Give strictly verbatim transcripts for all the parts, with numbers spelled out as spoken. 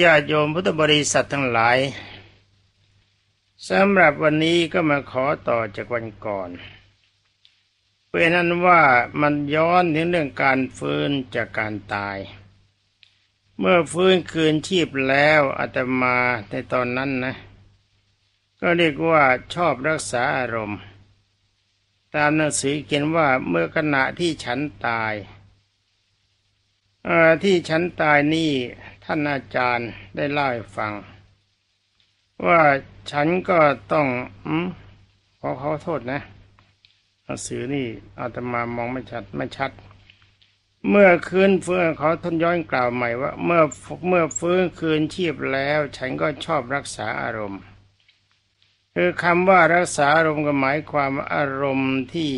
ญาติโยมพุทธบริษัททั้งหลายสำหรับวันนี้ก็มาขอต่อจากวันก่อนเป็นนั้นว่ามันย้อนถึงเรื่องการฟื้นจากการตายเมื่อฟื้นคืนชีพแล้วอาตมาในตอนนั้นนะก็เรียกว่าชอบรักษาอารมณ์ตามหนังสือเขียนว่าเมื่อขณะที่ฉันตายเอ่อที่ฉันตายนี่ท่านอาจารย์ได้เล่าให้ฟังว่าฉันก็ต้องอืมขอขอโทษนะหนังสือนี่อาตมามองไม่ชัดไม่ชัดเมื่อคืนฟื้นเขาทนย้อนกล่าวใหม่ว่าเมื่อเมื่อฟื้นคืนชีพแล้วฉันก็ชอบรักษาอารมณ์คือคำว่ารักษาอารมณ์ก็หมายความอารมณ์ที่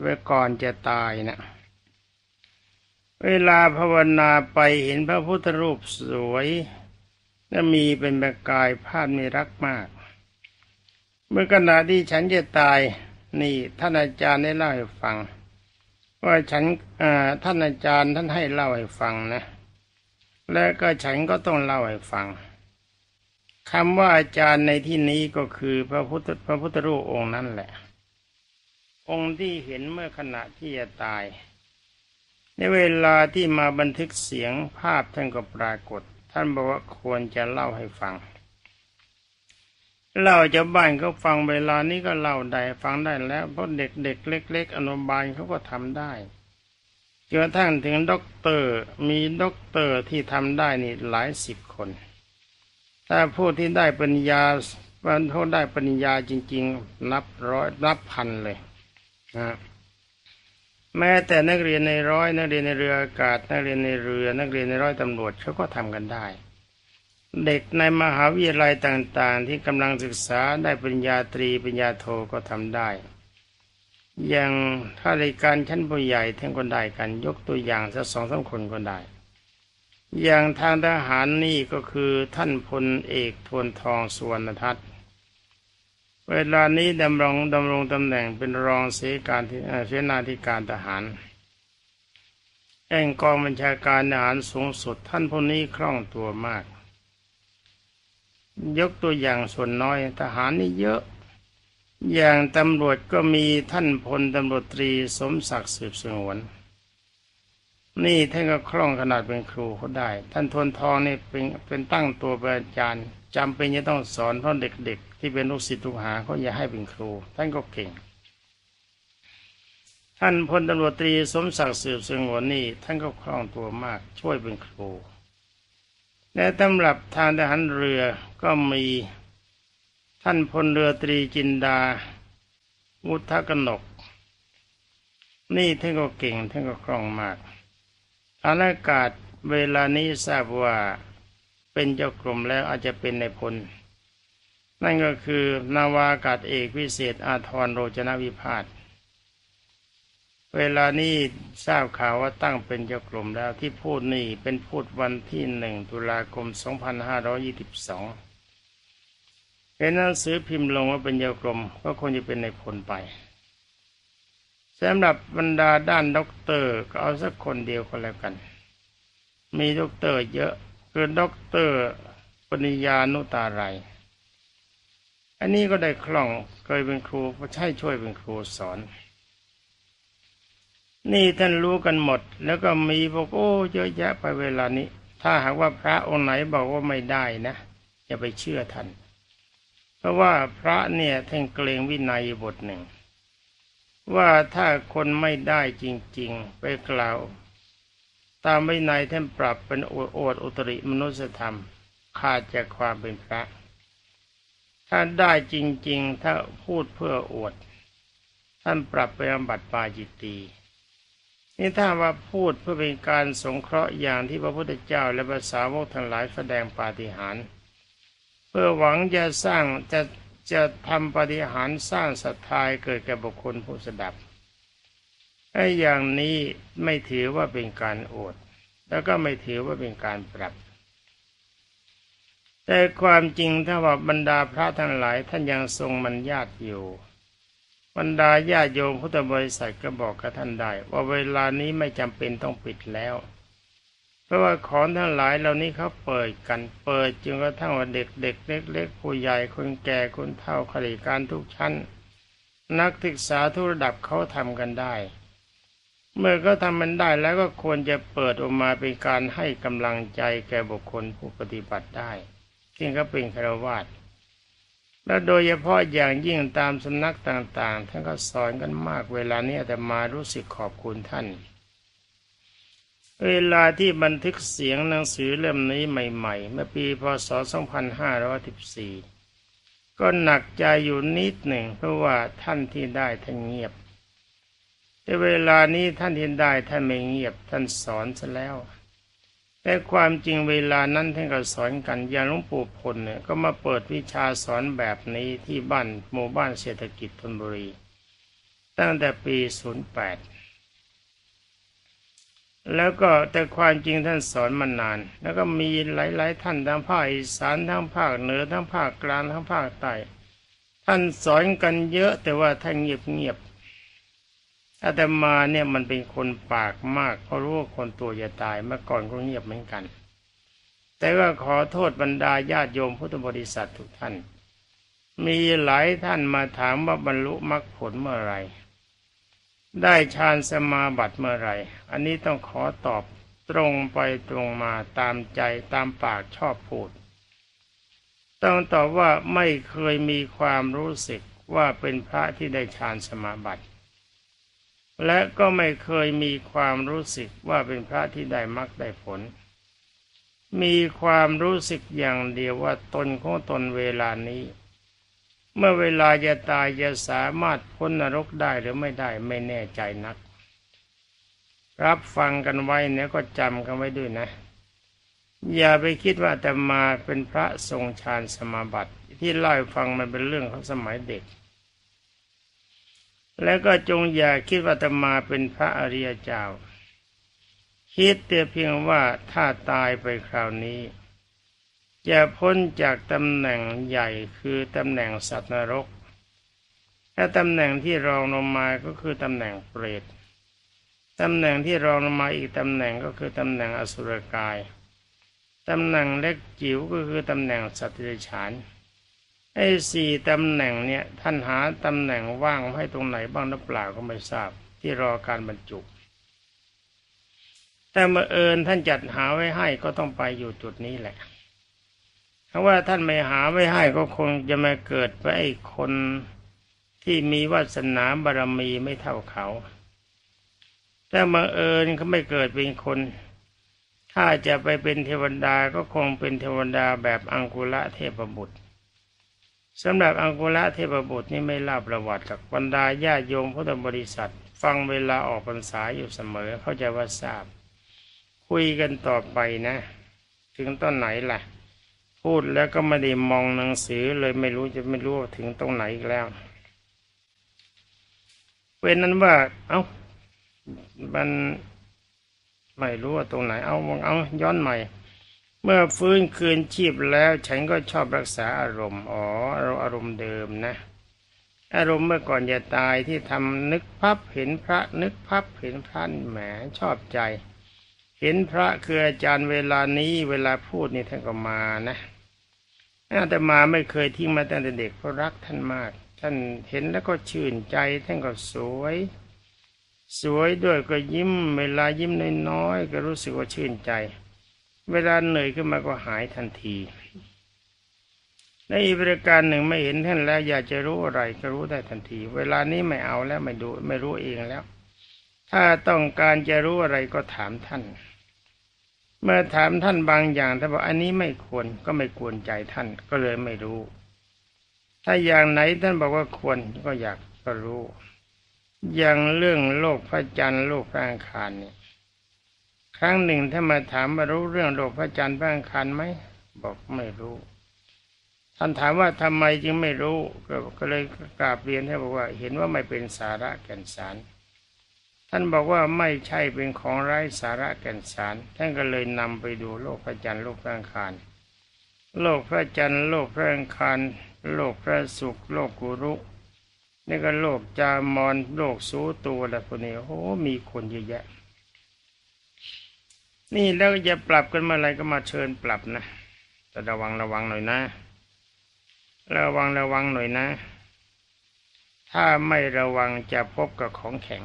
ไว้ก่อนจะตายนะเวลาภาวนาไปเห็นพระพุทธรูปสวยและมีเป็นประกายภาพมีรักมากเมื่อขณะที่ฉันจะตายนี่ท่านอาจารย์ได้เล่าให้ฟังว่าฉันท่านอาจารย์ท่านให้เล่าให้ฟังนะและก็ฉันก็ต้องเล่าให้ฟังคำว่าอาจารย์ในที่นี้ก็คือพระพุทธพระพุทธรูปองค์นั้นแหละองค์ที่เห็นเมื่อขณะที่จะตายในเวลาที่มาบันทึกเสียงภาพท่านก็ปรากฏท่านบอกว่าควรจะเล่าให้ฟังเล่าจะบ้านก็ฟังเวลานี้ก็เล่าได้ฟังได้แล้วเพราะเด็กเด็กเล็กๆอนุบาลเขาก็ทำได้จนกระทั่งถึงด็อกเตอร์มีด็อกเตอร์ที่ทำได้นี่หลายสิบคนถ้าผู้ที่ได้ปัญญาบรรลุได้ปัญญาจริงๆนับร้อยนับพันเลยนะแม้แต่นักเรียนในร้อยนักเรียนในเรืออากาศนักเรียนในเรือนักเรียนในร้อยตำรวจเขาก็ทำกันได้เด็กในมหาวิทยาลัยต่างๆที่กำลังศึกษาได้ปริญญาตรีปริญญาโทก็ทำได้อย่างข้าราชการชั้นผู้ใหญ่ทั้งคนได้กันยกตัวอย่างสักสองสามคนก็ได้อย่างทางทหารนี่ก็คือท่านพลเอกทวนทองสุวรรณทัตน์เวลานี้ดำรงดำรงตำแหน่งเป็นรองเสการเสนาธิการทหารแห่งกองบัญชาการทหารสูงสุดท่านพลนี้คล่องตัวมากยกตัวอย่างส่วนน้อยทหารนี่เยอะอย่างตำรวจก็มีท่านพลตำรวจตรีสมศักดิ์สืบสงวนนี่ท่านก็คล่องขนาดเป็นครูเขาได้ท่านทวนทองนี่เป็นเป็นตั้งตัวเป็นอาจารย์จำเป็นจะต้องสอนเพราะเด็กๆที่เป็นลูกศิษย์ลูกหาเขาอยากให้เป็นครูท่านก็เก่งท่านพลตำรวจตรีสมศักดิ์สืบสงวนนี่ท่านก็คล่องตัวมากช่วยเป็นครูและสำหรับทางทหารเรือก็มีท่านพลเรือตรีจินดาวุฒกนกนี่ท่านก็เก่งท่านก็คล่องมากทางอากาศเวลานี้ทราบว่าเป็นเจ้ากรมแล้วอาจจะเป็นในพลนั่นก็คือนาวาอากาศเอกวิเศษอาธรโรจนวิภาสเวลานี้ทราบข่าวว่าตั้งเป็นเจ้ากรมแล้วที่พูดนี่เป็นพูดวันที่หนึ่งตุลาคมสองพันห้าร้อยยี่สิบสองเห็นหนังสือพิมพ์ลงว่าเป็นเจ้ากรมก็ควรจะเป็นในพลไปสำหรับบรรดาด้านด็อกเตอร์ก็เอาสักคนเดียวก็แล้วกันมีด็อกเตอร์เยอะคือด็อกเตอร์ปณิยานุตาไรอันนี้ก็ได้คล่องเคยเป็นครูก็ใช่ช่วยเป็นครูสอนนี่ท่านรู้กันหมดแล้วก็มีบอกโอ้เยอะแยะไปเวลานี้ถ้าหากว่าพระองค์ไหนบอกว่าไม่ได้นะอย่าไปเชื่อท่านเพราะว่าพระเนี่ยท่านเกรงวินัยบทหนึ่งว่าถ้าคนไม่ได้จริงๆไปกล่าวตามวินัยท่านปรับเป็นโอษฐ์อุตริมนุสธรรมขาดจากความเป็นพระถ้าได้จริงๆถ้าพูดเพื่ออวดท่านปรับเป็นอาบัติปาจิตตีนี่ถ้าว่าพูดเพื่อเป็นการสงเคราะห์อย่างที่พระพุทธเจ้าและพระสาวกทั้งหลายแสดงปาฏิหาริย์เพื่อหวังจะสร้างจะจะทำปาฏิหาริย์สร้างศรัทธาเกิดแก่บุคคลผู้สดับไอ้อย่างนี้ไม่ถือว่าเป็นการโอษฐ์แล้วก็ไม่ถือว่าเป็นการปรับแต่ความจริงถ้าว่าบรรดาพระทั้งหลายท่านยังทรงมัญญาติอยู่บรรดาญาติโยมพุทธบริษัทก็บอกกับท่านได้ว่าเวลานี้ไม่จำเป็นต้องปิดแล้วพ ราะว่าของทั้งหลายเหล่านี้เขาเปิดกันเปิดจึงกระทั่งว่าเด็กเด็กเล็กๆผู้ใหญ่คนแก่คนเฒ่าข้าราชการทุกชั้นนักศึกษาทุกระดับเขาทำกันได้เมื่อเขาทำมันได้แล้วก็ควรจะเปิดออกมาเป็นการให้กำลังใจแก่บุคคลผู้ปฏิบัติได้ซึ่งก็เป็นฆราวาสและโดยเฉพาะอย่างยิ่งตามสำนักต่างๆท่านก็สอนกันมากเวลานี้อาตมารู้สึกขอบคุณท่านเวลาที่บันทึกเสียงหนังสือเล่มนี้ใหม่ๆเมื่อปีพ.ศ.สองพันห้าร้อยสิบสี่ก็หนักใจอยู่นิดหนึ่งเพราะว่าท่านที่ได้ท่านเงียบแต่เวลานี้ท่านที่ได้ท่านไม่เงียบท่านสอนซะแล้วแต่ความจริงเวลานั้นท่านก็สอนกันอย่างหลวงปู่พลเนี่ยก็มาเปิดวิชาสอนแบบนี้ที่บ้านหมู่บ้านเศรษฐกิจธนบุรีตั้งแต่ปีศูนย์แปดแล้วก็แต่ความจริงท่านสอนมานานแล้วก็มีหลายๆท่านทั้งภาคอีสานทั้งภาคเหนือทั้งภาคกลางทั้งภาคใต้ท่านสอนกันเยอะแต่ว่าท่านเงียบอาตมาเนี่ยมันเป็นคนปากมากเพราะรู้ว่าคนตัวจะตายเมื่อก่อนก็เงียบเหมือนกันแต่ว่าขอโทษบรรดาญาติโยมพุทธบริษัททุกท่านมีหลายท่านมาถามว่าบรรลุมรรคผลเมื่อไรได้ฌานสมาบัติเมื่อไรอันนี้ต้องขอตอบตรงไปตรงมาตามใจตามปากชอบพูดต้องตอบว่าไม่เคยมีความรู้สึกว่าเป็นพระที่ได้ฌานสมาบัติและก็ไม่เคยมีความรู้สึกว่าเป็นพระที่ได้มรรคได้ผลมีความรู้สึกอย่างเดียวว่าตนของตนเวลานี้เมื่อเวลาจะตายจะสามารถพ้นนรกได้หรือไม่ได้ไม่แน่ใจนักรับฟังกันไว้เนี่ยก็จำกันไว้ด้วยนะอย่าไปคิดว่าแต่มาเป็นพระทรงฌานสมาบัติที่เล่าให้ฟังมันเป็นเรื่องของสมัยเด็กแล้วก็จงอย่าคิดว่าอาตมาเป็นพระอริยเจ้าคิดแต่เพียงว่าถ้าตายไปคราวนี้จะพ้นจากตำแหน่งใหญ่คือตำแหน่งสัตว์นรกและตำแหน่งที่รองลงมาก็คือตำแหน่งเปรตตำแหน่งที่รองลงมาอีกตำแหน่งก็คือตำแหน่งอสุรกายตำแหน่งเล็กจิ๋วก็คือตำแหน่งสัตว์เดรัจฉานไอ้สี่ตำแหน่งเนี่ยท่านหาตำแหน่งว่างให้ตรงไหนบ้างหรือเปล่าก็ไม่ทราบที่รอการบรรจุแต่เมื่อเอิญท่านจัดหาไว้ให้ก็ต้องไปอยู่จุดนี้แหละเพราะว่าท่านไม่หาไว้ให้ก็คงจะมาเกิดไปไอ้คนที่มีวาสนาบารมีไม่เท่าเขาแต่เมื่อเอิญเขาไม่เกิดเป็นคนถ้าจะไปเป็นเทวดาก็คงเป็นเทวดาแบบอังกุลเทพบุตรสำหรับอังกุลเทพบุตรนี่ไม่เล่าประวัติกับบรรดาญาโยมพุทธบริษัทฟังเวลาออกพรรษาอยู่เสมอเข้าใจว่าทราบคุยกันต่อไปนะถึงตอนไหนล่ะพูดแล้วก็ไม่ได้มองหนังสือเลยไม่รู้จะไม่รู้ถึงตรงไหนอีกแล้วเว้นนั้นว่าเอา้ามันไม่รู้ว่าตรงไหนเอามองเอาย้อนใหม่เมื่อฟื้นคืนชีพแล้วฉันก็ชอบรักษาอารมณ์อ๋ออารมณ์เดิมนะอารมณ์เมื่อก่อนจะตายที่ทำนึกภาพเห็นพระนึกภาพเห็นพระแหมชอบใจเห็นพระคืออาจารย์เวลานี้เวลาพูดนี่ท่านก็มานะอาตมาไม่เคยทิ้งมาตั้งแต่เด็กเพราะรักท่านมากท่านเห็นแล้วก็ชื่นใจท่านก็สวยสวยด้วยก็ยิ้มเวลายิ้มน้อยๆก็รู้สึกว่าชื่นใจเวลาเหนื่อยขึ้นมาก็หายทันทีในอีกประการหนึ่งไม่เห็นท่านแล้วอยากจะรู้อะไรก็รู้ได้ทันทีเวลานี้ไม่เอาแล้วไม่ดูไม่รู้เองแล้วถ้าต้องการจะรู้อะไรก็ถามท่านเมื่อถามท่านบางอย่างท่านบอกอันนี้ไม่ควรก็ไม่ควรใจท่านก็เลยไม่รู้ถ้าอย่างไหนท่านบอกว่าควรก็อยากก็รู้อย่างเรื่องโลกพระจันทร์โลกพระอังคารเนี่ยครั้งหนึ่งท่านมาถามมารู้เรื่องโลกพระจันทร์พระอังคารไหมบอกไม่รู้ท่านถามว่าทำไมจึงไม่รู้ก็เลยกราบเรียนท่านบอกว่าเห็นว่าไม่เป็นสาระแก่นสารท่านบอกว่าไม่ใช่เป็นของไร้สาระแก่นสารท่านก็เลยนำไปดูโลกพระจันทร์โลกพระอังคารโลกพระจันทร์โลกพระอังคารโลกพระศุกร์โลกกุรุนี่ก็โลกจามอนโลกสูตัวละพวกนี้โอ้มีคนเยอะแยะ นี่แล้วอย่าปรับกันเมื่อไรก็มาเชิญปรับนะแต่ระวังระวังหน่อยนะระวังระวังหน่อยนะถ้าไม่ระวังจะพบกับของแข็ง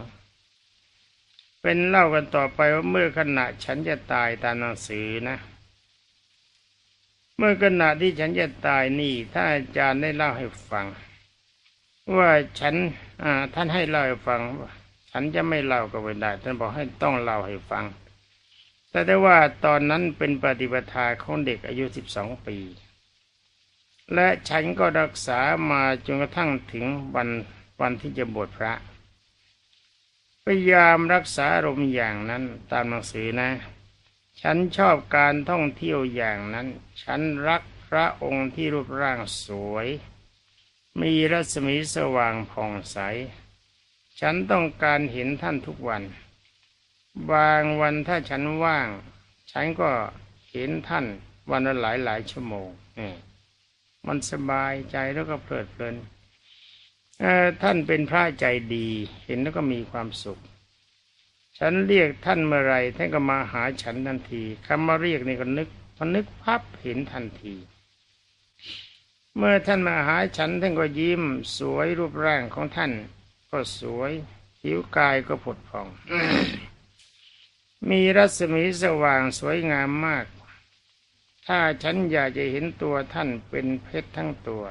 เป็นเล่ากันต่อไปว่าเมื่อขณะฉันจะตายตามหนังสือนะเมื่อขณะที่ฉันจะตายนี่ถ้าอาจารย์ได้เล่าให้ฟังว่าฉันท่านให้เล่าให้ฟังฉันจะไม่เล่าก็ไม่ได้ท่านบอกให้ต้องเล่าให้ฟังแต่ได้ว่าตอนนั้นเป็นปฏิปทาของเด็กอายุสิบสองปีและฉันก็รักษามาจนกระทั่งถึงวันวันที่จะบวชพระพยายามรักษาอารมณ์อย่างนั้นตามหนังสือนะฉันชอบการท่องเที่ยวอย่างนั้นฉันรักพระองค์ที่รูปร่างสวยมีรัศมีสว่างผ่องใสฉันต้องการเห็นท่านทุกวันบางวันถ้าฉันว่างฉันก็เห็นท่านวันละหลายหลายชั่วโมงมันสบายใจแล้วก็เพลิดเพลินท่านเป็นพระใจดีเห็นแล้วก็มีความสุขฉันเรียกท่านเมื่อไรท่านก็มาหาฉันทันทีคำว่าเรียกนี่ก็นึกพอนึกพับเห็นทันทีเมื่อท่านมาหาฉันท่านก็ยิ้มสวยรูปร่างของท่านก็สวยผิวกายก็ผดผ่อง มีรัศมีสว่างสวยงามมากถ้าฉันอยากจะเห็นตัวท่านเป็นเพชรทั้งตัว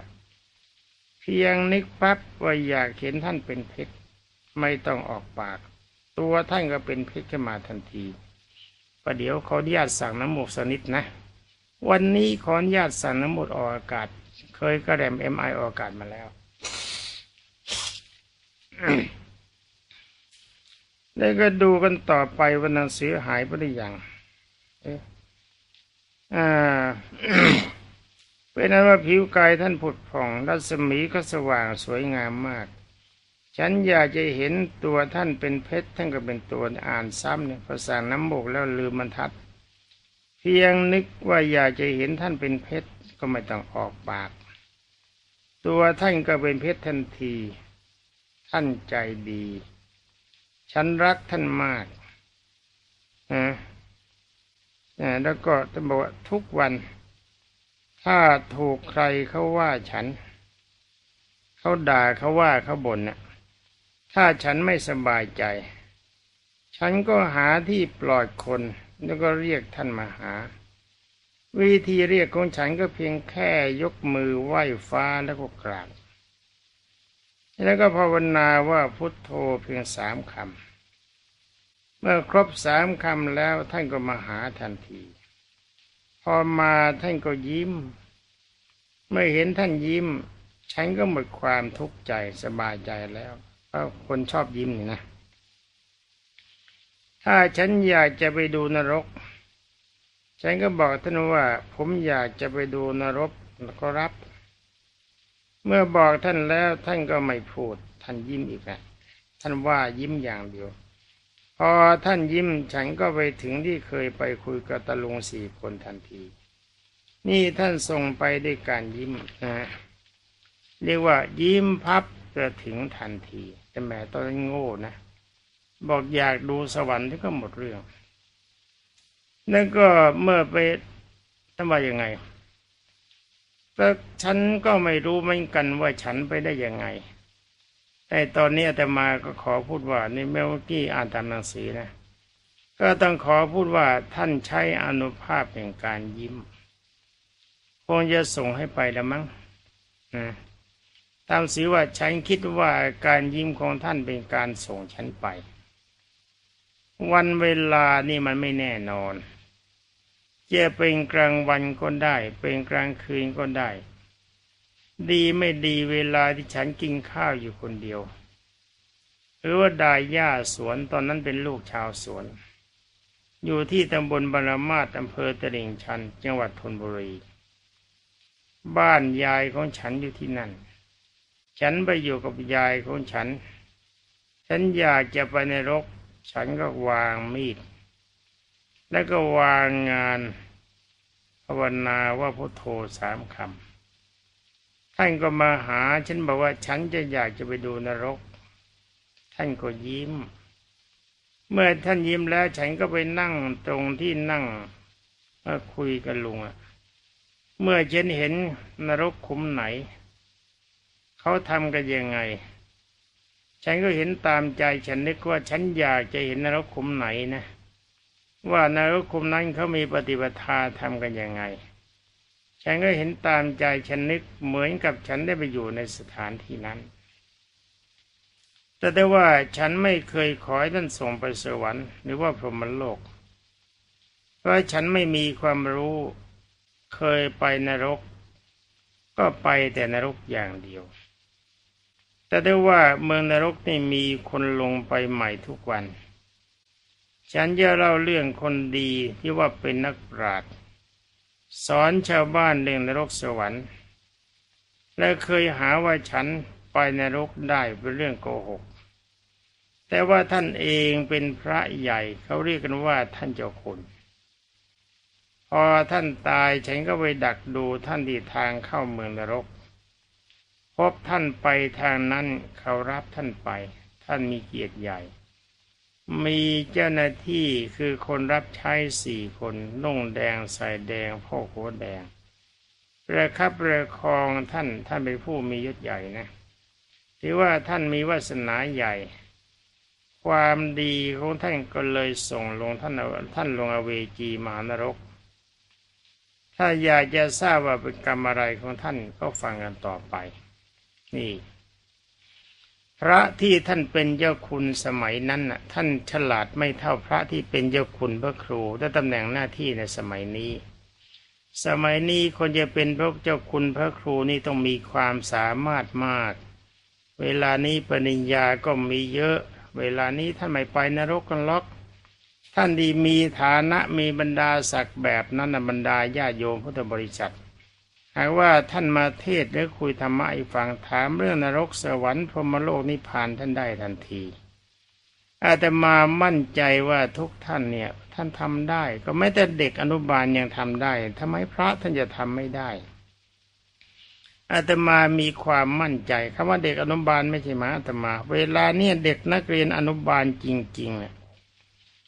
เพียงนึกปั๊บว่าอยากเห็นท่านเป็นเพชรไม่ต้องออกปากตัวท่านก็เป็นเพชรขึ้นมาทันทีประเดี๋ยวขออนุญาตสั่งน้ำหมูกสนิดนะวันนี้ขออนุญาตสั่งน้ำหมูกออกอากาศเคยกระแดมเอ็มไอออกอากาศมาแล้ว แล้วก็ดูกันต่อไปว่าหนังสือหายไปหรือยังอ่า เป็นนั้นว่าผิวกายท่านผุดผ่องรัศมีก็สว่างสวยงามมากฉันอยากจะเห็นตัวท่านเป็นเพชรท่านก็เป็นตัวอ่านซ้ำเนี่ยภาษาน้ำบกแล้วลืมบรรทัดเพียงนึกว่าอยากจะเห็นท่านเป็นเพชรก็ไม่ต้องออกปากตัวท่านก็เป็นเพชรทันทีท่านใจดีฉันรักท่านมากนะแล้วก็จะบอกว่าทุกวันถ้าถูกใครเขาว่าฉันเขาด่าเขาว่าเขาบ่นน่ะถ้าฉันไม่สบายใจฉันก็หาที่ปลอดคนแล้วก็เรียกท่านมาหาวิธีเรียกของฉันก็เพียงแค่ยกมือไหว้ฟ้าแล้วก็กราบแล้วก็ภาวนาว่าพุทโธเพียงสามคำเมื่อครบสามคำแล้วท่านก็มาหาทันทีพอมาท่านก็ยิ้มเมื่อเห็นท่านยิ้มฉันก็หมดความทุกข์ใจสบายใจแล้วเพราะคนชอบยิ้มนี่นะถ้าฉันอยากจะไปดูนรกฉันก็บอกท่านว่าผมอยากจะไปดูนรกก็รับเมื่อบอกท่านแล้วท่านก็ไม่พูดท่านยิ้มอีกนะท่านว่ายิ้มอย่างเดียวพอท่านยิ้มฉันก็ไปถึงที่เคยไปคุยกับตะลุงสี่คนทันทีนี่ท่านส่งไปด้วยการยิ้มนะเรียกว่ายิ้มพับจะถึงทันทีแต่แม่ตอนนั้นโง่นะบอกอยากดูสวรรค์ที่ก็หมดเรื่องนั่นก็เมื่อไปทำว่ายังไงแต่ฉันก็ไม่รู้เหมือนกันว่าฉันไปได้ยังไงแต่ตอนนี้อาตมาก็ขอพูดว่านี่เมื่อกี้อ่านตามหนังสือนะก็ต้องขอพูดว่าท่านใช้อนุภาพแห่งการยิ้มคงจะส่งให้ไปแล้วมั้งนะตามสือว่าฉันคิดว่าการยิ้มของท่านเป็นการส่งฉันไปวันเวลานี่มันไม่แน่นอนจะเป็นกลางวันก็ได้เป็นกลางคืนก็ได้ดีไม่ดีเวลาที่ฉันกินข้าวอยู่คนเดียวหรือว่าดายหญ้าสวนตอนนั้นเป็นลูกชาวสวนอยู่ที่ตำบลบารมาศอำเภอตลิ่งชันจังหวัดธนบุรีบ้านยายของฉันอยู่ที่นั่นฉันไปอยู่กับยายของฉันฉันอยากจะไปในรกฉันก็วางมีดแล้วก็วางงานภาวนาว่าพุทโธสามคำท่านก็มาหาฉันบอกว่าฉันจะอยากจะไปดูนรกท่านก็ยิ้ม เมื่อท่านยิ้มแล้วฉันก็ไปนั่งตรงที่นั่งมาคุยกับลุงอ่ะเมื่อฉันเห็นนรกขุมไหนเขาทำกันยังไงฉันก็เห็นตามใจฉันนึกว่าฉันอยากจะเห็นนรกขุมไหนนะว่านรกขุมนั้นเขามีปฏิปทาทำกันยังไงฉันก็เห็นตามใจฉันนึกเหมือนกับฉันได้ไปอยู่ในสถานที่นั้นแต่ได้ว่าฉันไม่เคยขอให้ท่านส่งไปสวรรค์หรือว่าพรหมโลกเพราะฉันไม่มีความรู้เคยไปนรกก็ไปแต่นรกอย่างเดียวแต่ได้ว่าเมืองนรกนี่มีคนลงไปใหม่ทุกวันฉันจะเล่าเรื่องคนดีที่ว่าเป็นนักปราชญ์สอนชาวบ้านเรื่องนรกสวรรค์และเคยหาว่าฉันไปนรกได้เป็นเรื่องโกหกแต่ว่าท่านเองเป็นพระใหญ่เขาเรียกกันว่าท่านเจ้าคุณพอท่านตายฉันก็ไปดักดูท่านที่ทางเข้าเมืองนรกพบท่านไปทางนั้นเขารับท่านไปท่านมีเกียรติใหญ่มีเจ้าหน้าที่คือคนรับใช้สี่คนนุ่งแดงใส่แดงผ้าโขนแดงประคับประคองท่านท่านเป็นผู้มียศใหญ่นะถือว่าท่านมีวาสนาใหญ่ความดีของท่านก็เลยส่งลงท่านท่านลงอเวจีมหานรกถ้าอยากจะทราบว่าเป็นกรรมอะไรของท่านก็ฟังกันต่อไปนี่พระที่ท่านเป็นเจ้าคุณสมัยนั้นน่ะท่านฉลาดไม่เท่าพระที่เป็นเจ้าคุณพระครูและตำแหน่งหน้าที่ในสมัยนี้สมัยนี้คนจะเป็นพระเจ้าคุณพระครูนี่ต้องมีความสามารถมากเวลานี้ปริญญาก็มีเยอะเวลานี้ท่านไม่ไปนรกกันหรอกท่านดีมีฐานะมีบรรดาศักดิ์แบบนั้นน่ะบรรดาญาโยมพุทธบริษัทหากว่าท่านมาเทศน์หรือคุยธรรมะให้ฟังถามเรื่องนรกสวรรค์พรหมโลกนิพพานท่านได้ทันทีอาตมามั่นใจว่าทุกท่านเนี่ยท่านทำได้ก็แม้แต่เด็กอนุบาลยังทำได้ทำไมพระท่านจะทำไม่ได้อาตมามีความมั่นใจคำว่าเด็กอนุบาลไม่ใช่หมายอาตมาเวลาเนี่ยเด็กนักเรียนอนุบาลจริงๆเนี่ย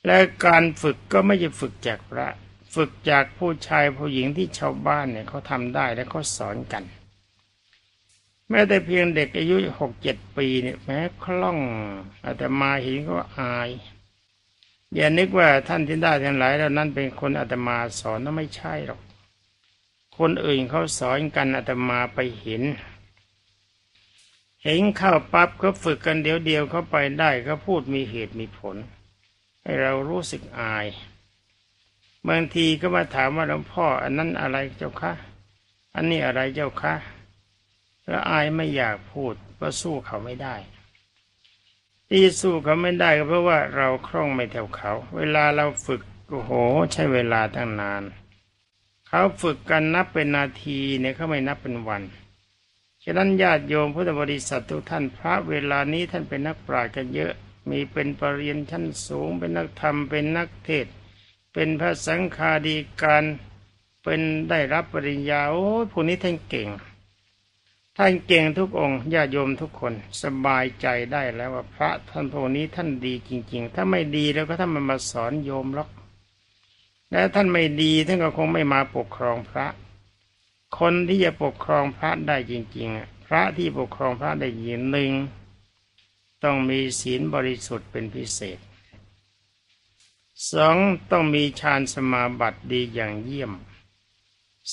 และการฝึกก็ไม่ใช่ฝึกจากพระฝึกจากผู้ชายผู้หญิงที่ชาวบ้านเนี่ยเขาทำได้และเขาสอนกันแม้แต่เพียงเด็กอายุหกเจ็ดปีเนี่ยแม้คล่องอาตมาเห็นก็อายอย่านึกว่าท่านที่ได้ทั้งหลายเหล่านั้นเป็นคนอาตมาสอนก็ไม่ใช่หรอกคนอื่นเขาสอนกันอาตมาไปเห็นเห็นเข้าปั๊บเขาฝึกกันเดี๋ยวเดียวเขาไปได้เขาพูดมีเหตุมีผลให้เรารู้สึกอายบางทีก็มาถามว่าหลวงพ่ออันนั้นอะไรเจ้าคะอันนี้อะไรเจ้าคะแล้วอายไม่อยากพูดเพราะสู้เขาไม่ได้ที่สู้เขาไม่ได้ก็เพราะว่าเราคล่องไม่เท่าเขาเวลาเราฝึกโอ้โหใช้เวลาตั้งนานเขาฝึกกันนับเป็นนาทีเนี่ยเขาไม่นับเป็นวันฉะนั้นญาติโยมพุทธบริษัททุกท่านพระเวลานี้ท่านเป็นนักปราชญ์กันเยอะมีเป็นปริญญาชั้นสูงเป็นนักธรรมเป็นนักเทศน์เป็นพระสังฆาธิการเป็นได้รับปริญญาโอ้ผู้นี้ท่านเก่งท่านเก่งทุกองค์ญาติโยมทุกคนสบายใจได้แล้วว่าพระท่านผู้นี้ท่านดีจริงๆถ้าไม่ดีแล้วก็ท่านมันมาสอนโยมหรอกและท่านไม่ดีท่านก็คงไม่มาปกครองพระคนที่จะปกครองพระได้จริงๆพระที่ปกครองพระได้ยินหนึ่งต้องมีศีลบริสุทธิ์เป็นพิเศษสองต้องมีฌานสมาบัติดีอย่างเยี่ยม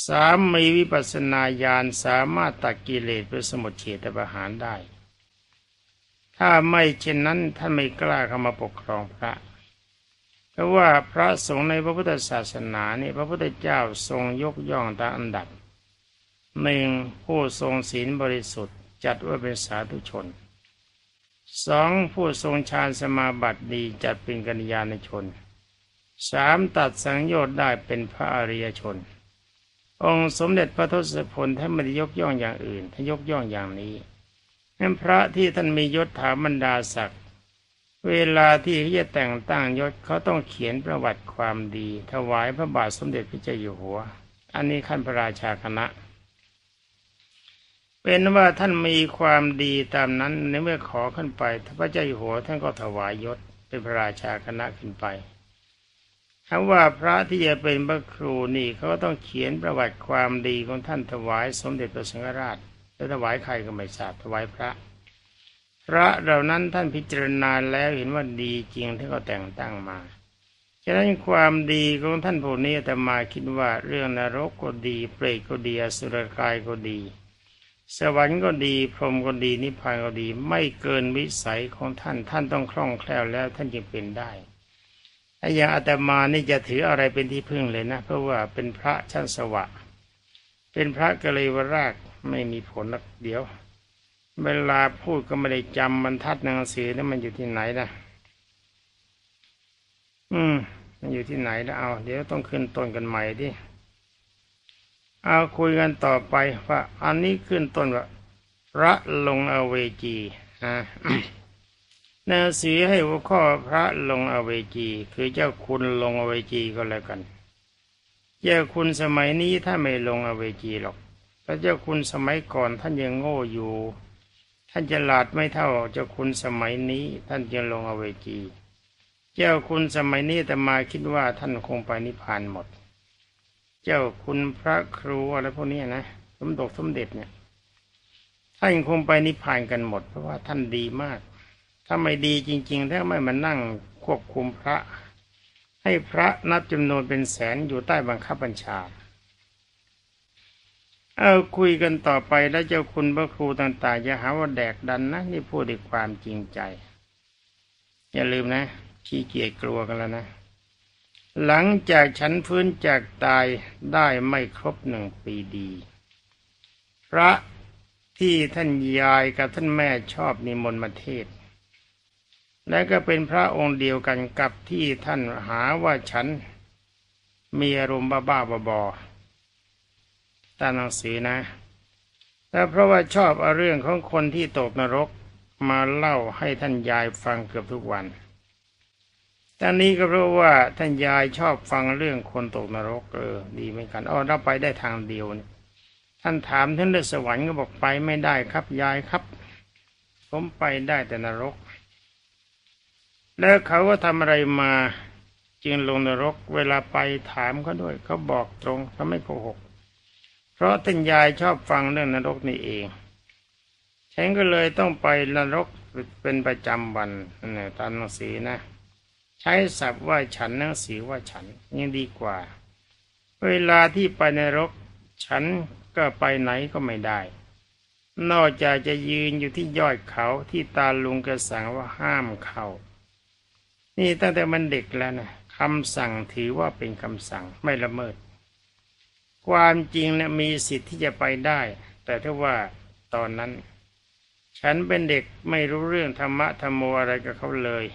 สามมีวิปัสสนาญาณสามารถตัดกิเลสเป็นสมุทเฉทประหารได้ถ้าไม่เช่นนั้นท่านไม่กล้าเข้ามาปกครองพระเพราะว่าพระสงฆ์ในพระพุทธศาสนาเนี่ยพระพุทธเจ้าทรงยกย่องตามอันดับหนึ่งผู้ทรงศีลบริสุทธิ์จัดว่าเป็นสาธุชนสองผู้ทรงฌานสมาบัติดีจัดเป็นกัลยาณชนสามตัดสังโยชน์ได้เป็นพระอริยชนองค์สมเด็จพระทศพลท่านไม่ได้ยกย่องอย่างอื่นท่านยกย่องอย่างนี้นั่นพระที่ท่านมียศถาบรรดาศักดิ์เวลาที่เขาจะแต่งตั้งยศเขาต้องเขียนประวัติความดีถวายพระบาทสมเด็จพระเจ้าอยู่หัวอันนี้ขั้นพระราชาคณะเป็นว่าท่านมีความดีตามนั้นในเมื่อขอขึ้นไปพระเจ้าอยู่หัวท่านก็ถวายยศ เป็นพระราชาคณะขึ้นไปคำว่าพระที่จะเป็นพระครูนี่เขาต้องเขียนประวัติความดีของท่านถวายสมเด็จพระสังฆราชและถวายใครก็ไม่ทราบถวายพระพระเหล่านั้นท่านพิจารณาแล้วเห็นว่าดีจริงที่เขาแต่งตั้งมาฉะนั้นความดีของท่านผู้นี้อาตมาคิดว่าเรื่องนรกก็ดีเปรตก็ดีอสุรกายก็ดีสวรรค์ก็ดีพรหมก็ดีนิพพานก็ดีไม่เกินวิสัยของท่านท่านต้องคล่องแคล่วแล้วท่านจึงเป็นได้ไอ้อย่างอาตมานี่จะถืออะไรเป็นที่พึ่งเลยนะเพราะว่าเป็นพระชั้นสวะเป็นพระกะเลวรากไม่มีผลหรอกเดี๋ยวเวลาพูดก็ไม่ได้จำบรรทัดหนังสือแล้วมันอยู่ที่ไหนนะอืมมันอยู่ที่ไหนนะเอาเดี๋ยวต้องขึ้นต้นกันใหม่ดิเอาคุยกันต่อไปว่าอันนี้ขึ้นต้นว่าพระลงอเวจีอ่า หนังสือให้หัวข้อพระลงอเวจีคือเจ้าคุณลงอเวจีก็แล้วกันเจ้าคุณสมัยนี้ถ้าไม่ลงอเวจีหรอกแต่เจ้าคุณสมัยก่อนท่านยังโง่อยู่ท่านฉลาดไม่เท่าเจ้าคุณสมัยนี้ท่านยังลงอเวจีเจ้าคุณสมัยนี้แต่มาคิดว่าท่านคงไปนิพพานหมดเจ้าคุณพระครูอะไรพวกนี้นะสมเด็จสมเด็จเนี่ยท่านคงไปนิพพานกันหมดเพราะว่าท่านดีมากถ้าไม่ดีจริงๆถ้าไม่มานั่งควบคุมพระให้พระนับจำนวนเป็นแสนอยู่ใต้บังคับบัญชาเอาคุยกันต่อไปแล้วเจ้าคุณพระครูต่างๆอย่าหาว่าแดกดันนะนี่พูดด้วยความจริงใจอย่าลืมนะขี้เกียจกลัวกันแล้วนะหลังจากฉันฟื้นจากตายได้ไม่ครบหนึ่งปีดีพระที่ท่านยายกับท่านแม่ชอบนิมนต์มาเทศน์และก็เป็นพระองค์เดียวกันกับที่ท่านหาว่าฉันมีอารมณ์บ้าๆบอๆตามหนังสือนะแต่เพราะว่าชอบเอาเรื่องของคนที่ตกนรกมาเล่าให้ท่านยายฟังเกือบทุกวันตอนนี้ก็เพราะว่าท่านยายชอบฟังเรื่องคนตกนรกเออดีเหมือนกันอ้อเราไปได้ทางเดียวนี่ท่านถามท่านเรื่องสวรรค์ก็บอกไปไม่ได้ครับยายครับผมไปได้แต่นรกแล้วเขาก็ทำอะไรมาจึงลงนรกเวลาไปถามเขาด้วยเขาบอกตรงเขาไม่โกหกเพราะท่านยายชอบฟังเรื่องนรกนี่เองฉันก็เลยต้องไปนรกเป็นประจำวันเนี่ยตามหนังสือนะใช้ศัพท์ว่าฉันหนังสือว่าฉันยังดีกว่าเวลาที่ไปนรกฉันก็ไปไหนก็ไม่ได้นอกจากจะยืนอยู่ที่ยอดเขาที่ตาลุงกระสั่งว่าห้ามเข้านี่ตั้งแต่มันเด็กแล้วนะคำสั่งถือว่าเป็นคำสั่งไม่ละเมิดความจริงนะมีสิทธิ์ที่จะไปได้แต่ถ้าว่าตอนนั้นฉันเป็นเด็กไม่รู้เรื่องธรรมะธรรมโมอะไรกับเขาเลย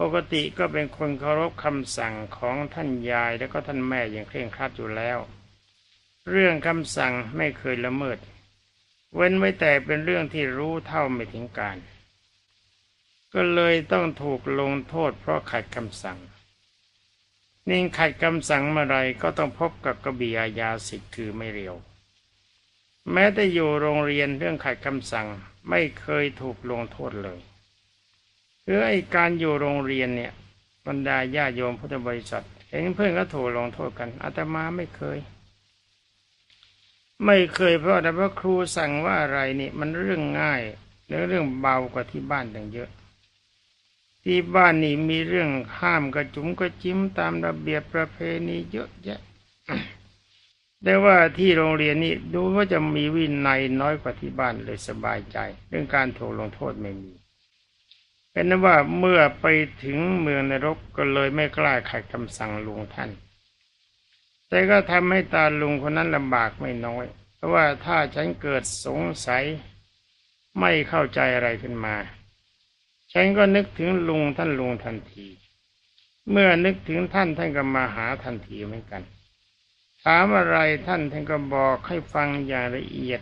ปกติก็เป็นคนเคารพคำสั่งของท่านยายและก็ท่านแม่อย่างเคร่งครัดอยู่แล้วเรื่องคำสั่งไม่เคยละเมิดเว้นไว้แต่เป็นเรื่องที่รู้เท่าไม่ถึงการก็เลยต้องถูกลงโทษเพราะขัดคำสั่งนิ่งขัดคำสั่งเมื่อไรก็ต้องพบกับกระบี่อาญาสิทธิ์คือไม่เร็วแม้แต่อยู่โรงเรียนเรื่องขัดคำสั่งไม่เคยถูกลงโทษเลยเพื่อไอ้การอยู่โรงเรียนเนี่ยบรรดาญาโยมพุทธบริษัทเห็นเพื่อนก็ถูกลงโทษกันอาตมาไม่เคยไม่เคยเพราะแต่ว่าครูสั่งว่าอะไรนี่มันเรื่องง่ายและเรื่องเบากว่าที่บ้านตั้งเยอะที่บ้านนี่มีเรื่องห้ามกระจุ๋มกระจิ้มตามระเบียบประเพณีเยอะแยะแต่ว่าที่โรงเรียนนี่ดูว่าจะมีวินัยน้อยกว่าที่บ้านเลยสบายใจเรื่องการถูกลงโทษไม่มีเป็นนั้นว่าเมื่อไปถึงเมืองนรกก็เลยไม่กล้าขัดคำสั่งลุงท่านแต่ก็ทำให้ตาลุงคนนั้นลำบากไม่น้อยเพราะว่าถ้าฉันเกิดสงสัยไม่เข้าใจอะไรขึ้นมาฉันก็นึกถึงลุงท่านลุงทันทีเมื่อนึกถึงท่านท่านก็มาหาทันทีเหมือนกันถามอะไรท่านท่านก็บอกให้ฟังอย่างละเอียด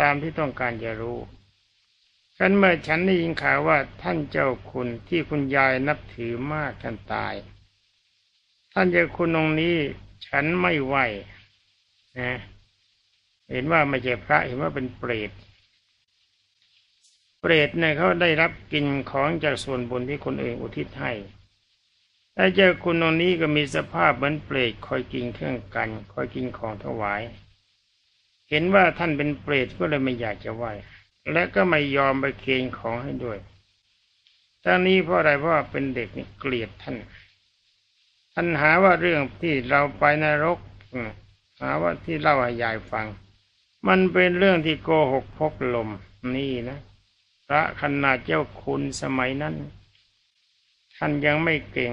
ตามที่ต้องการจะรู้ฉันเมื่อฉันได้ยินข่าวว่าท่านเจ้าคุณที่คุณยายนับถือมากท่านตายท่านเจ้าคุณองค์นี้ฉันไม่ไหวนะเห็นว่าไม่ใช่พระเห็นว่าเป็นเปรต เปรตเนี่ยเขาได้รับกินของจากส่วนบุญที่คนอื่นอุทิศให้แต่เจ้าคุณองค์นี้ก็มีสภาพเหมือนเปรตคอยกินเครื่องกันคอยกินของถวายเห็นว่าท่านเป็นเปรตก็เลยไม่อยากจะไหว้และก็ไม่ยอมไปเกณฑ์ของให้ด้วยทั้งนี้เพราะอะไรเพราะเป็นเด็กนี่เกลียดท่านท่านหาว่าเรื่องที่เราไปนรกหาว่าที่เล่าให้ยายฟังมันเป็นเรื่องที่โกหกพกลมนี่นะพระขนาดเจ้าคุณสมัยนั้นท่านยังไม่เก่ง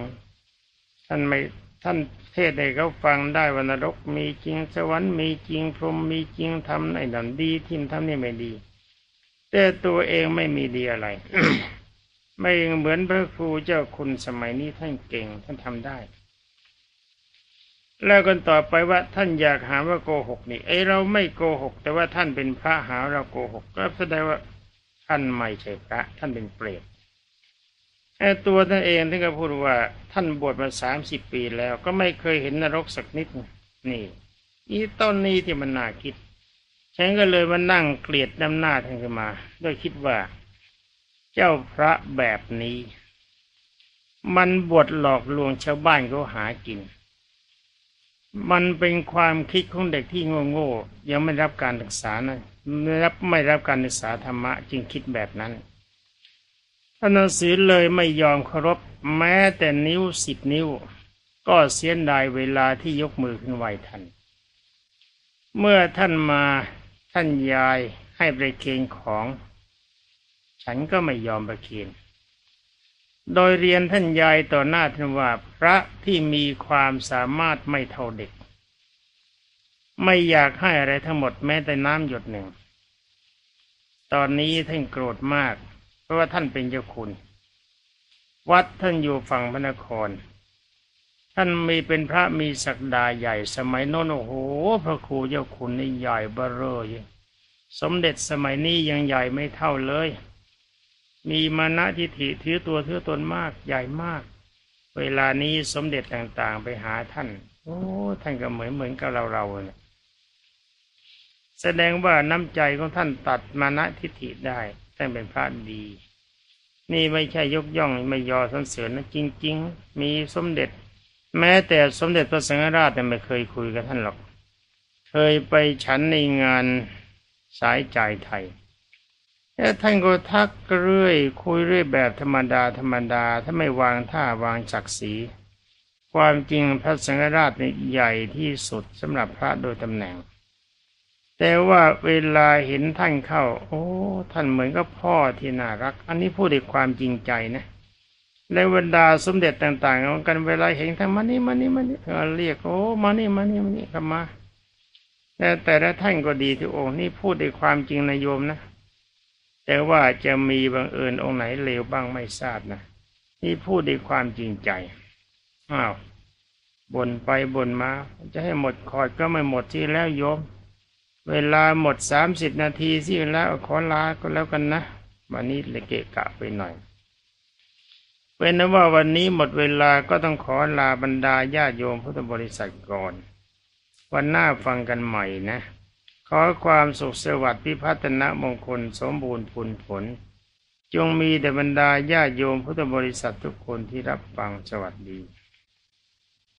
ท่านไม่ท่านเทศให้เขาฟังได้ว่านรกมีจริงสวรรค์มีจริงพรหมมีจริงทำในดันดีทิมทำนี่ไม่ดีแต่ตัวเองไม่มีดีอะไร ไม่เหมือนพระครูเจ้าคุณสมัยนี้ท่านเก่งท่านทำได้แล้วกันต่อไปว่าท่านอยากหาว่าโกหกนี่ไอเราไม่โกหกแต่ว่าท่านเป็นพระหาเราโกหกก็แสดงว่าท่านไม่ใช่พระท่านเป็นเปรตไอตัวท่านเองท่านก็พูดว่าท่านบวชมาสามสิบปีแล้วก็ไม่เคยเห็นนรกสักนิดนี่อีต้นนี้ที่มันน่าคิดฉันก็เลยมานั่งเกลียดน้ำหน้าท่านขึ้นมาด้วยคิดว่าเจ้าพระแบบนี้มันบวชหลอกลวงชาวบ้านเขาหากินมันเป็นความคิดของเด็กที่โง่ๆยังไม่รับการศึกษานะไม่รับไม่รับการศึกษาธรรมะจึงคิดแบบนั้นท่านฤาษีเลยไม่ยอมเคารพแม้แต่นิ้วสิบนิ้วก็เสียดายเวลาที่ยกมือขึ้นไหว้ท่านเมื่อท่านมาท่านยายให้ไปเคนของฉันก็ไม่ยอมไปเคนโดยเรียนท่านยายต่อหน้าท่านว่าพระที่มีความสามารถไม่เท่าเด็กไม่อยากให้อะไรทั้งหมดแม้แต่น้ำหยดหนึ่งตอนนี้ท่านโกรธมากเพราะว่าท่านเป็นเจ้าคุณวัดท่านอยู่ฝั่งพระนครท่านมีเป็นพระมีศักดาใหญ่สมัยโน้นโอ้โหพระครูเจ้าคุณนี่ใหญ่เบ้อเร่อสมเด็จสมัยนี้ยังใหญ่ไม่เท่าเลยมีมานะทิฐิถือตัวถือตนมากใหญ่มากเวลานี้สมเด็จต่างๆไปหาท่านโอ้ท่านก็เหมือนเหมือนกับเราเราเนี่ยแสดงว่าน้ำใจของท่านตัดมานะทิฐิได้ท่านเป็นพระดีนี่ไม่ใช่ยกย่องไม่ยอสรรเสริญนะจริงๆมีสมเด็จแม้แต่สมเด็จพระสังฆราชเนี่ยไม่เคยคุยกับท่านหรอกเคยไปฉันในงานสายใจไทยแล้วท่านก็ทักเรื่อยคุยเรื่อยแบบธรรมดาธรรมดาถ้าไม่วางท่าวางศักดิ์ศรีความจริงพระสังฆราชนี่ใหญ่ที่สุดสำหรับพระโดยตำแหน่งแต่ว่าเวลาเห็นท่านเข้าโอ้ท่านเหมือนกับพ่อที่น่ารักอันนี้พูดด้วยความจริงใจนะในบรรดาสมเด็จต่างๆของกันเวลาเห็นท่านมานี่มานี่มานี่เรียกโอ้มานี่มานี่มานี่เข้ามาแต่แต่ละท่านก็ดีที่องค์นี่พูดด้วยความจริงนะโยมนะแต่ว่าจะมีบังเอิญองค์ไหนเลวบ้างไม่ทราบนะนี่พูดด้วยความจริงใจอ้าวบ่นไปบ่นมาจะให้หมดคอร์ดก็ไม่หมดที่แล้วโยมเวลาหมดสามสิบนาทีที่แล้วขอลาก็แล้วกันนะวันนี้เลยเกะกะไปหน่อยเป็นนะว่าวันนี้หมดเวลาก็ต้องขอลาบรรดาญาติโยมพุทธบริษัทก่อนวันหน้าฟังกันใหม่นะขอความสุขสวัสดิ์พิพัฒนมงคลสมบูรณ์ผลผลจงมีแด่บรรดาญาติโยมพุทธบริษัททุกคนที่รับฟังสวัสดี